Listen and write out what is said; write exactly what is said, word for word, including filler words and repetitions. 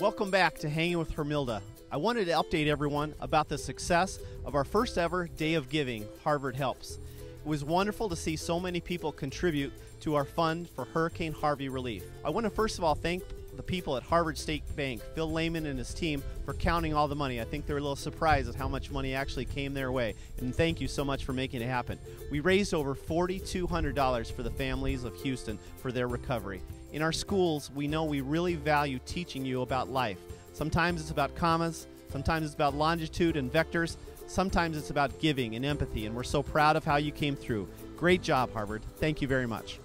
Welcome back to Hanging with Harmilda. I wanted to update everyone about the success of our first ever Day of Giving, Harvard Helps. It was wonderful to see so many people contribute to our fund for Hurricane Harvey relief. I want to first of all thank the people at Harvard State Bank, Phil Layman and his team, for counting all the money. I think they were a little surprised at how much money actually came their way. And thank you so much for making it happen. We raised over four thousand two hundred dollars for the families of Houston for their recovery. In our schools, we know we really value teaching you about life. Sometimes it's about commas, sometimes it's about longitude and vectors, sometimes it's about giving and empathy, and we're so proud of how you came through. Great job, Harvard. Thank you very much.